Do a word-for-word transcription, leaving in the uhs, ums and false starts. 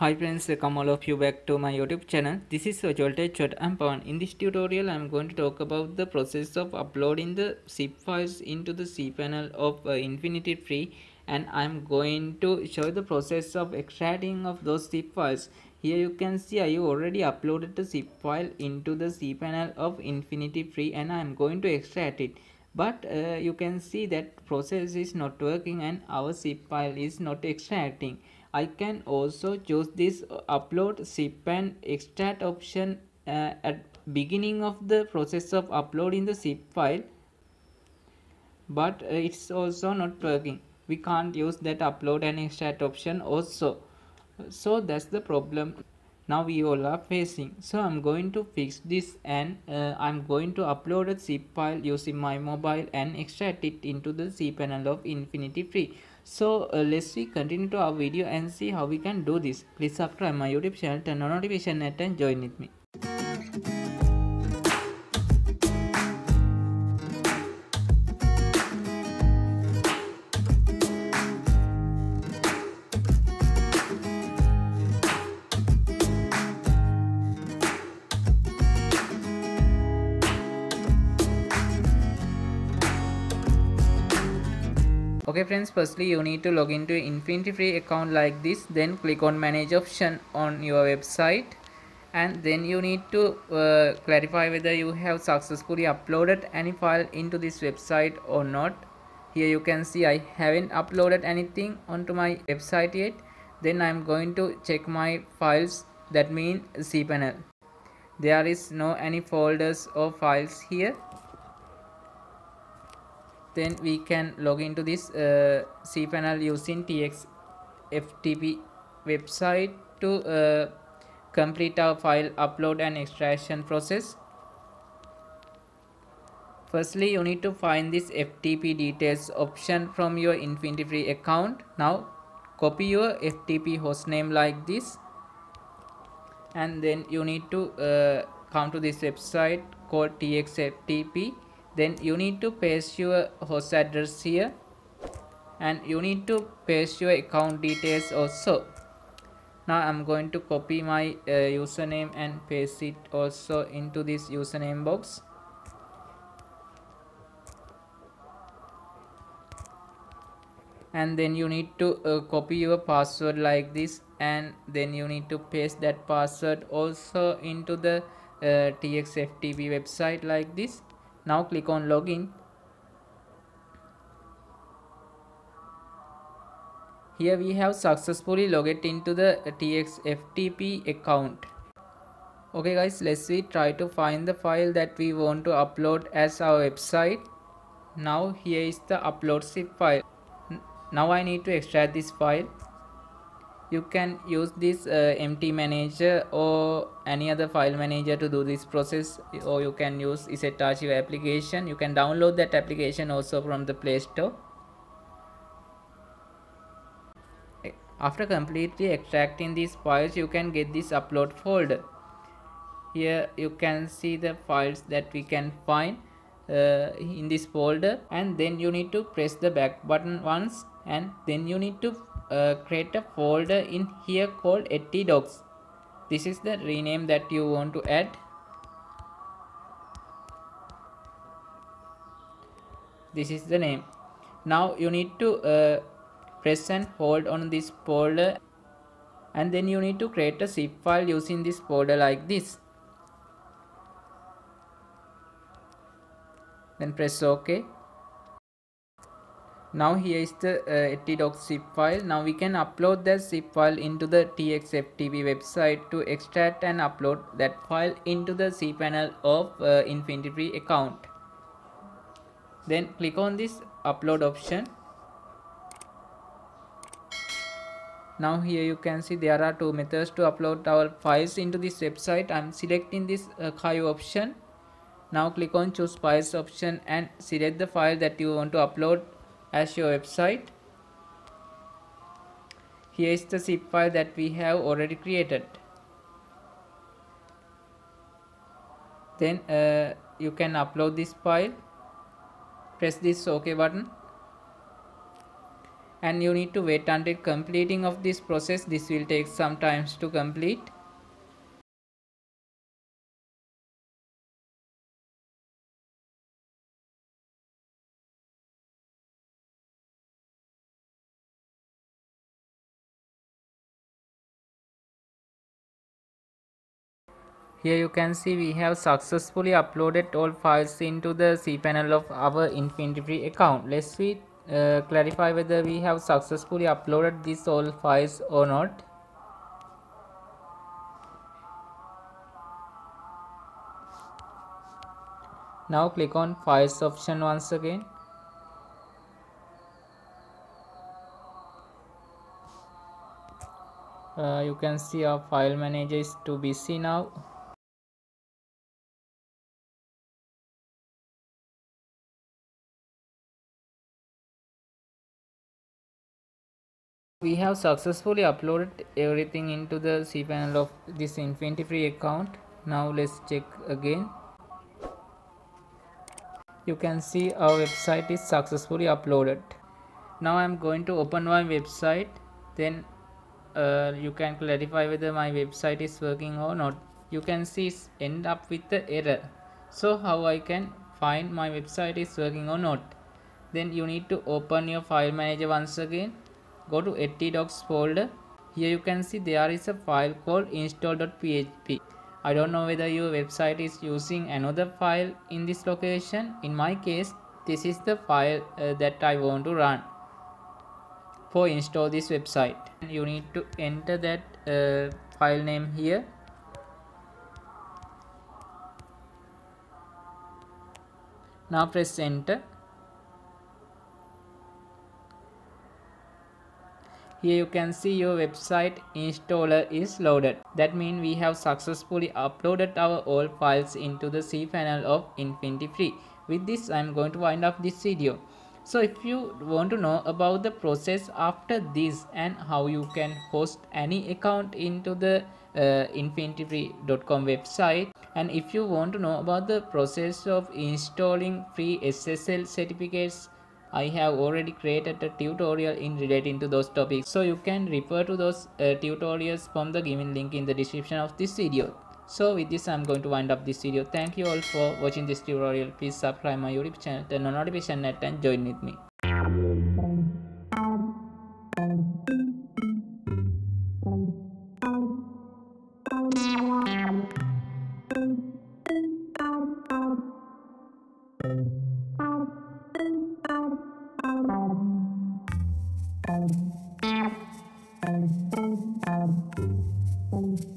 Hi friends, welcome all of you back to my YouTube channel. This is Voltage Tech Pawan. In this tutorial, I am going to talk about the process of uploading the zip files into the cPanel of uh, Infinity Free, and I am going to show the process of extracting of those zip files. Here you can see I already uploaded the zip file into the cPanel of Infinity Free, and I am going to extract it. But uh, you can see that process is not working and our zip file is not extracting. I can also choose this upload zip and extract option uh, at beginning of the process of uploading the zip file, but uh, it's also not working. We can't use that upload and extract option also, so that's the problem now we all are facing. So I'm going to fix this, and uh, I'm going to upload a zip file using my mobile and extract it into the cPanel of Infinity Free. So uh, let's we continue to our video and see how we can do this. Please subscribe my YouTube channel, turn on notification net, and join with me. Okay friends, firstly you need to log into Infinity Free account like this, then click on manage option on your website, and then you need to uh, clarify whether you have successfully uploaded any file into this website or not. Here you can see I haven't uploaded anything onto my website yet. Then I'm going to check my files, that means cPanel. There is no any folders or files here. Then we can log into this uh, cPanel using T X F T P website to uh, complete our file upload and extraction process. Firstly, you need to find this F T P details option from your Infinity Free account. Now copy your F T P hostname like this, and then you need to uh, come to this website called T X F T P. Then you need to paste your host address here, and you need to paste your account details also. Now I'm going to copy my uh, username and paste it also into this username box. And then you need to uh, copy your password like this, and then you need to paste that password also into the uh, T X F T P website like this. Now click on login. Here we have successfully logged into the T X F T P account. Okay guys, let's we try to find the file that we want to upload as our website. Now here is the upload zip file. Now I need to extract this file. You can use this uh, M T manager or any other file manager to do this process, or you can use ZArchiver application. You can download that application also from the Play Store. After completely extracting these files, you can get this upload folder. Here you can see the files that we can find uh, in this folder, and then you need to press the back button once, and then you need to Uh, create a folder in here called htdocs. This is the rename that you want to add. This is the name. Now you need to uh, press and hold on this folder, and then you need to create a zip file using this folder like this. Then press OK. Now here is the uh, htdocs zip file. Now we can upload that zip file into the T X F T P website to extract and upload that file into the cPanel of uh, Infinity Free account. Then click on this upload option. Now here you can see there are two methods to upload our files into this website. I am selecting this archive option. Now click on choose files option and select the file that you want to upload as your website. Here is the zip file that we have already created. Then uh, you can upload this file. Press this OK button. and you need to wait until completing of this process. This will take some time to complete. Here you can see we have successfully uploaded all files into the cPanel of our Infinity Free account. Let's see, uh, clarify whether we have successfully uploaded these all files or not. Now click on Files option once again. Uh, you can see our file manager is too busy now. We have successfully uploaded everything into the cPanel of this Infinity Free account. Now let's check again. You can see our website is successfully uploaded. Now I am going to open my website. Then uh, you can clarify whether my website is working or not. You can see it's end up with the error. So how I can find my website is working or not? Then you need to open your file manager once again. Go to htdocs folder. Here you can see there is a file called install dot p h p. I don't know whether your website is using another file in this location. In my case, this is the file uh, that I want to run for install this website. You need to enter that uh, file name here. Now press enter. Here you can see your website installer is loaded. That means we have successfully uploaded our all files into the cPanel of Infinity Free. With this I am going to wind up this video. So if you want to know about the process after this and how you can host any account into the uh, Infinity Free dot com website, and if you want to know about the process of installing free S S L certificates, I have already created a tutorial in relating to those topics, so you can refer to those uh, tutorials from the given link in the description of this video. So with this I am going to wind up this video. Thank you all for watching this tutorial. Please subscribe my YouTube channel, turn on notification net, and join with me. Thank you.